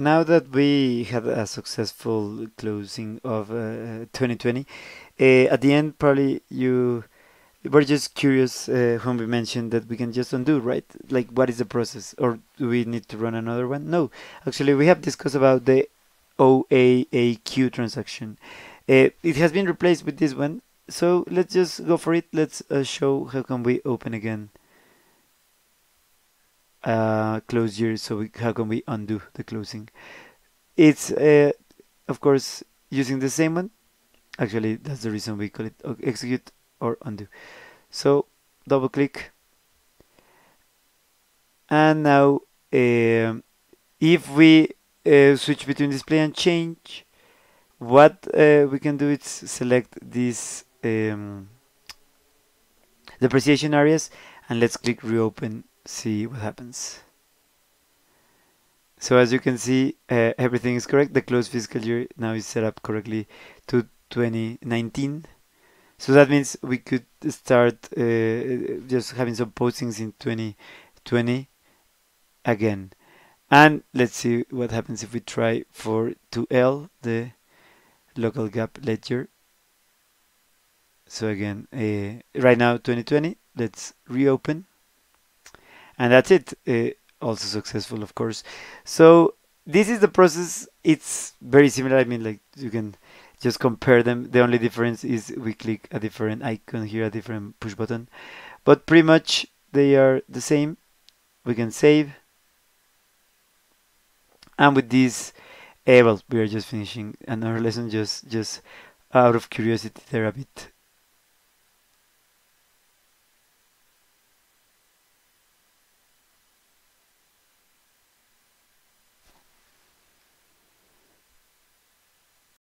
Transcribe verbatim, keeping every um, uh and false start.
now that we had a successful closing of uh, twenty twenty, uh, at the end probably you were just curious uh, when we mentioned that we can just undo, right? Like, what is the process, or do we need to run another one? No, actually we have discussed about the O A A Q transaction. Uh, it has been replaced with this one, so let's just go for it. Let's uh, show how can we open again, uh, close here, so we, how can we undo the closing. It's uh, of course using the same one. Actually, that's the reason we call it execute or undo. So double click, and now uh, if we Uh, switch between display and change, what uh, we can do is select these um, depreciation areas, and let's click reopen, see what happens. So as you can see, uh, everything is correct. The closed fiscal year now is set up correctly to twenty nineteen, so that means we could start uh, just having some postings in twenty twenty again. And let's see what happens if we try for two L, the local gap ledger. So again, uh, right now twenty twenty, let's reopen, and that's it. Uh, also successful, of course. So this is the process. It's very similar. I mean, like, you can just compare them. The only difference is we click a different icon here, a different push button, but pretty much they are the same. We can save. And with this, uh, well, we are just finishing another lesson, just just out of curiosity there a bit.